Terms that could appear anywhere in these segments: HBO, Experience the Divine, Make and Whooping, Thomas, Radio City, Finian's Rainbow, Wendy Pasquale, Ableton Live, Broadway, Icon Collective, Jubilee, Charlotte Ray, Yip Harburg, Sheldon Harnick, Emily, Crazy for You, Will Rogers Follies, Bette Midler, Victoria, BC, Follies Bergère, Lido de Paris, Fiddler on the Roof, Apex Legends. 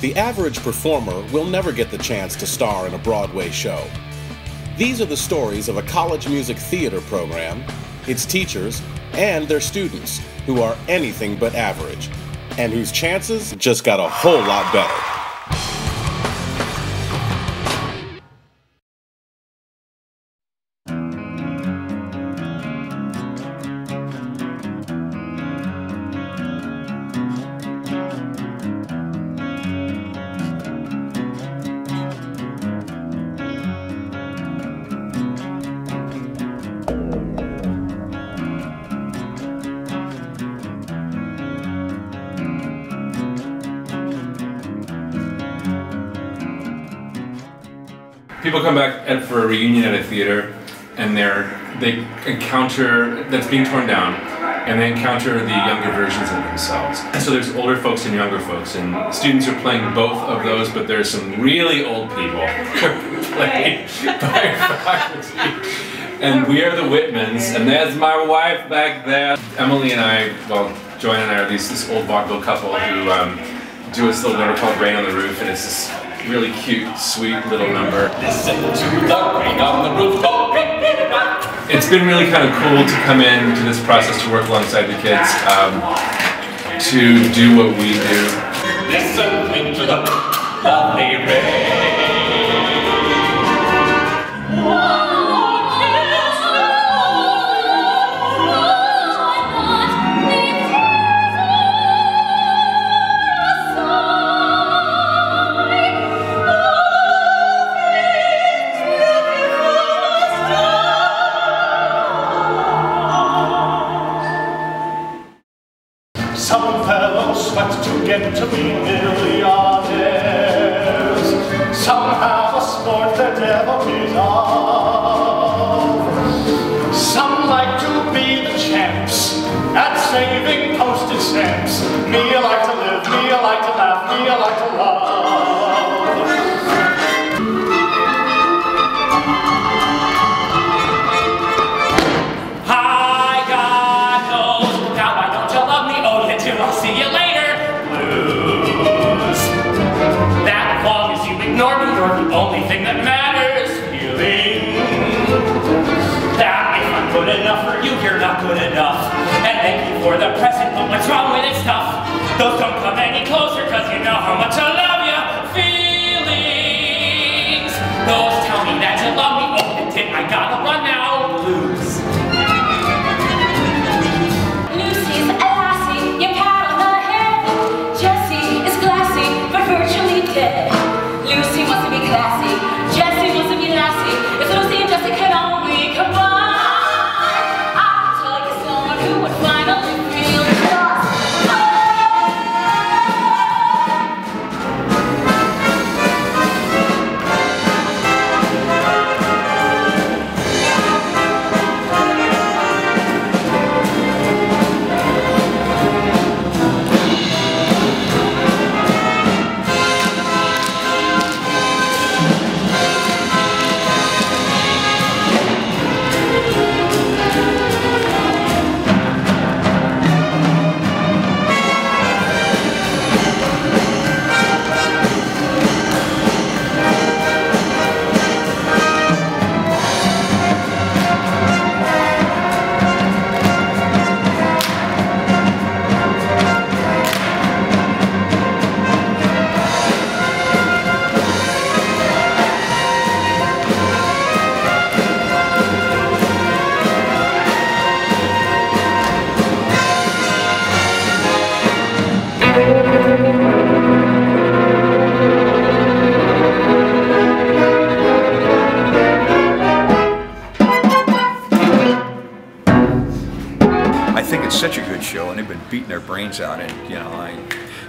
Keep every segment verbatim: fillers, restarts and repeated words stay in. The average performer will never get the chance to star in a Broadway show. These are the stories of a college music theater program, its teachers, and their students, who are anything but average, and whose chances just got a whole lot better. People come back at, for a reunion at a theater, and they're, they encounter, that's being torn down, and they encounter the younger versions of themselves. And so there's older folks and younger folks, and students are playing both of those, but there's some really old people playing biography. And we are the Whitmans, and there's my wife back there. Emily and I, well, Joanne and I are these, this old vaudeville couple who um, do this little number called Rain on the Roof, and it's this really cute, sweet little number. Listen to the rain on the roof. It's been really kind of cool to come in to this process, to work alongside the kids, um, to do what we do. Listen to the lovely rain. To be millionaires, somehow a sport that never pays off. Some like to be the champs at saving postage stamps. Me, I like to live, me, I like to laugh, me, I like to love. Only thing that matters, feeling. That if I'm good enough for you, you're not good enough. And thank you for the present, but what's wrong with it stuff? Those don't come any closer, cause you know how much I love ya. Feelings. Those tell me that you love me. Oh, the tip, I gotta run now. Blues. Lucy's a lassie, your cat on the head. Jessie is glassy, but virtually dead. Lucy wants to be classy, Jessie wants to be lassie. If Lucy and Jessie could only combine, I'd like someone who would finally feel beating their brains out, and you know, I,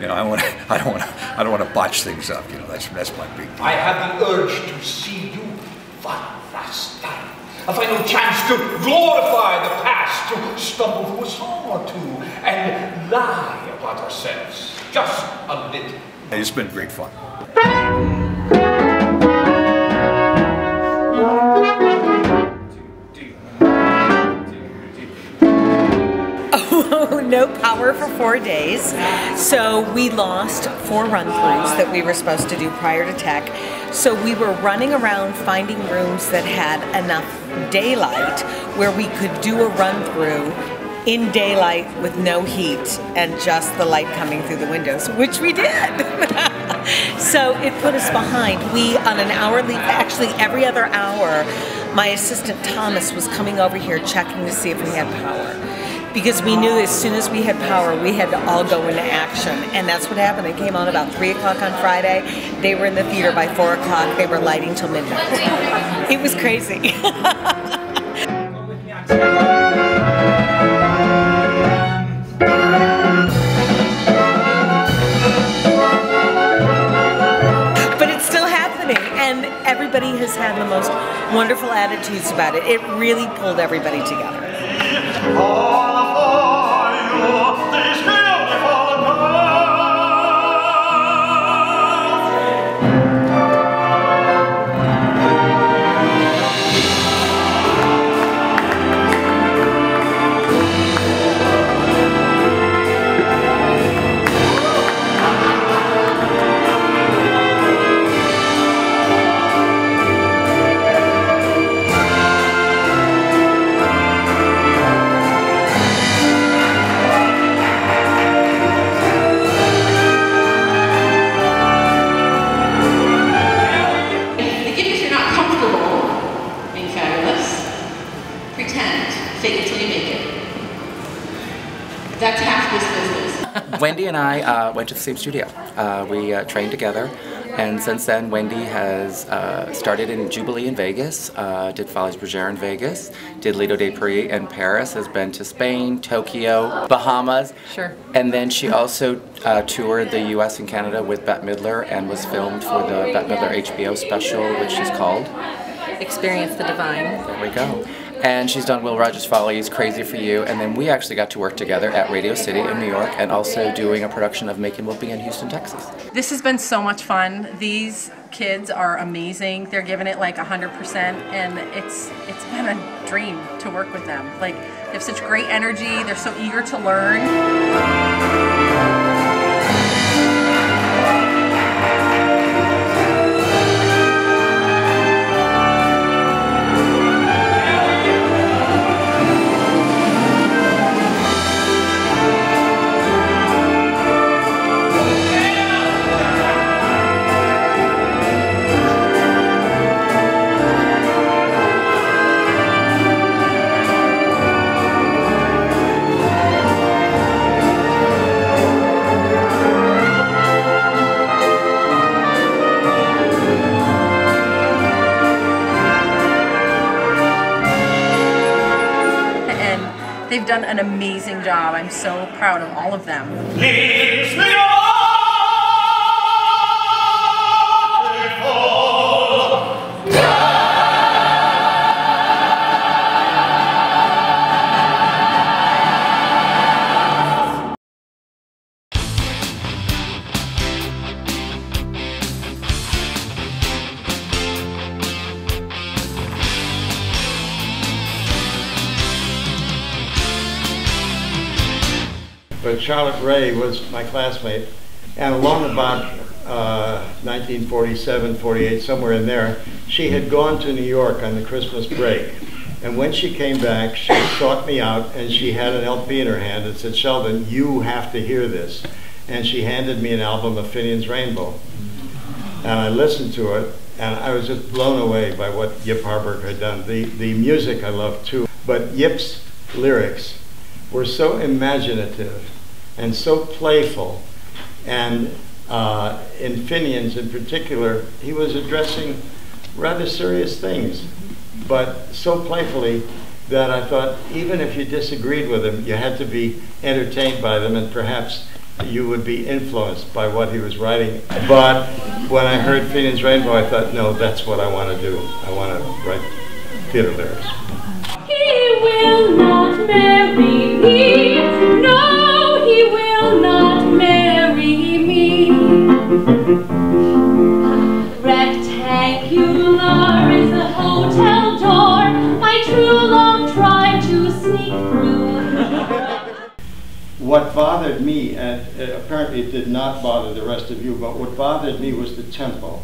you know, I want, I don't want, I don't want to botch things up. You know, that's that's my big deal. I have the urge to see you one last time. a final chance to glorify the past, to stumble through a song or two, and lie about ourselves, just a little. It's been great fun. Oh, no power for four days. So we lost four run-throughs that we were supposed to do prior to tech. So we were running around finding rooms that had enough daylight where we could do a run-through in daylight with no heat and just the light coming through the windows, which we did. So it put us behind. We, on an hourly, actually every other hour, my assistant Thomas was coming over here checking to see if we had power. Because we knew as soon as we had power, we had to all go into action. And that's what happened. It came on about three o'clock on Friday. They were in the theater by four o'clock. They were lighting till midnight. It was crazy. Everybody has had the most wonderful attitudes about it. It really pulled everybody together. Wendy and I uh, went to the same studio. Uh, we uh, trained together, and since then Wendy has uh, started in Jubilee in Vegas, uh, did Follies Bergère in Vegas, did Lido de Paris in Paris, has been to Spain, Tokyo, Bahamas. Sure. And then she also uh, toured the U S and Canada with Bette Midler and was filmed for the Bette Midler H B O special, which is called Experience the Divine. There we go. And she's done Will Rogers Follies, Crazy for You, and then we actually got to work together at Radio City in New York and also doing a production of Make and Whooping in Houston, Texas. This has been so much fun. These kids are amazing. They're giving it like one hundred percent, and it's it's been a dream to work with them. Like, they have such great energy. They're so eager to learn. They've done an amazing job. I'm so proud of all of them. But Charlotte Ray was my classmate, and along about uh, nineteen forty-seven, forty-eight, somewhere in there, she had gone to New York on the Christmas break. And when she came back, she sought me out, and she had an L P in her hand and said, "Sheldon, you have to hear this." And she handed me an album of Finian's Rainbow. And I listened to it, and I was just blown away by what Yip Harburg had done. The, the music I loved too, but Yip's lyrics were so imaginative and so playful, and uh, in Finian's in particular, he was addressing rather serious things, but so playfully that I thought even if you disagreed with him, you had to be entertained by them, and perhaps you would be influenced by what he was writing. But when I heard Finian's Rainbow, I thought, no, that's what I want to do. I want to write theater lyrics. He will not marry me. No, he will not marry me. Rectangular is the hotel door my true love tried to sneak through. What bothered me, and apparently it did not bother the rest of you, but what bothered me was the tempo.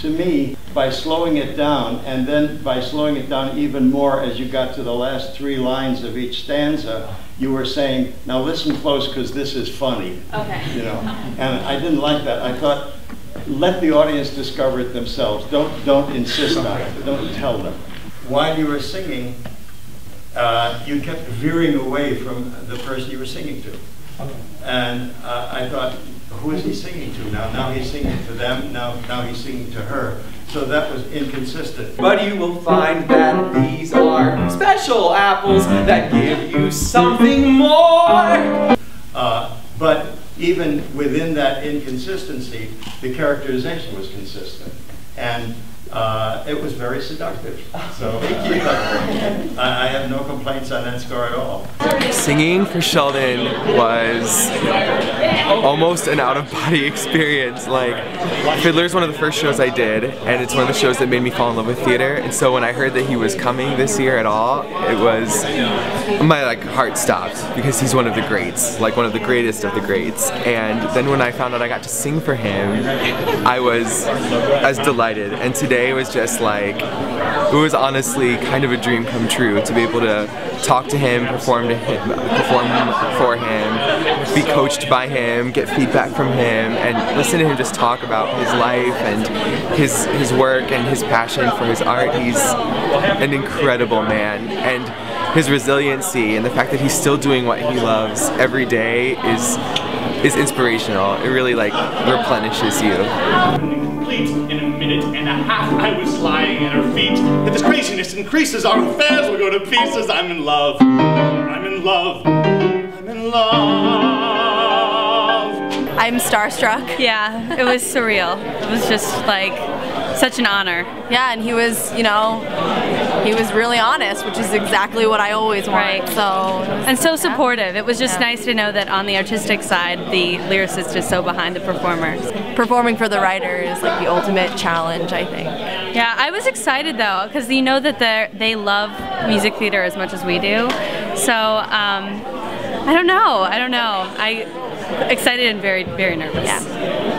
To me, by slowing it down, and then by slowing it down even more as you got to the last three lines of each stanza, you were saying, now listen close because this is funny. Okay. You know? And I didn't like that. I thought, let the audience discover it themselves. Don't, don't insist on it. Don't tell them. While you were singing, uh, you kept veering away from the person you were singing to. And uh, I thought, who is he singing to now? Now he's singing to them, now, now he's singing to her. So that was inconsistent. But you will find that these are special apples that give you something more. Uh, but even within that inconsistency, the characterization was consistent. And uh, it was very seductive. So thank you. Uh, I have no complaints on that score at all. Singing for Sheldon was almost an out-of-body experience. Like, Fiddler is one of the first shows I did, and it's one of the shows that made me fall in love with theater. And so when I heard that he was coming this year at all, it was, my like heart stopped, because he's one of the greats, like one of the greatest of the greats. And then when I found out I got to sing for him, I was as delighted. And today was just like, it was honestly kind of a dream come true to be able to talk to him, perform to him, perform for him, be coached by him, get feedback from him, and listen to him just talk about his life and his his work and his passion for his art. He's an incredible man, and his resiliency and the fact that he's still doing what he loves every day is is inspirational. It really like replenishes you. In a minute and a half, I was lying at her feet. If this craziness increases, our affairs will go to pieces. I'm in love. I'm in love. I'm in love. I'm starstruck. Yeah, it was surreal. It was just like such an honor. Yeah, and he was, you know, he was really honest, which is exactly what I always want. Right. So and so supportive. It was just yeah. nice to know that on the artistic side, the lyricist is so behind the performers. Performing for the writer is like the ultimate challenge, I think. Yeah, I was excited though, because you know that they love music theater as much as we do. So um, I don't know. I don't know. I excited and very, very nervous. Yeah.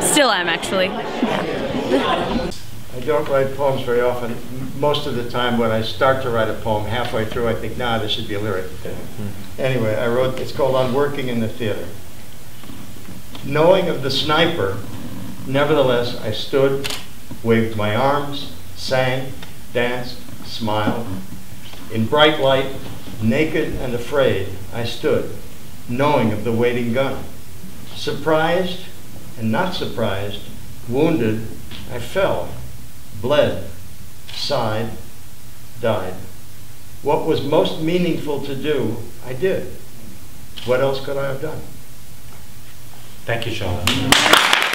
Still am actually. Yeah. I don't write poems very often. Most of the time when I start to write a poem, halfway through I think, nah, this should be a lyric. Mm-hmm. Anyway, I wrote, it's called On Working in the Theater. Knowing of the sniper, nevertheless, I stood, waved my arms, sang, danced, smiled. In bright light, naked and afraid, I stood, knowing of the waiting gun. Surprised and not surprised, wounded, I fell. Bled, sighed, died. What was most meaningful to do, I did. What else could I have done? Thank you, Charlotte.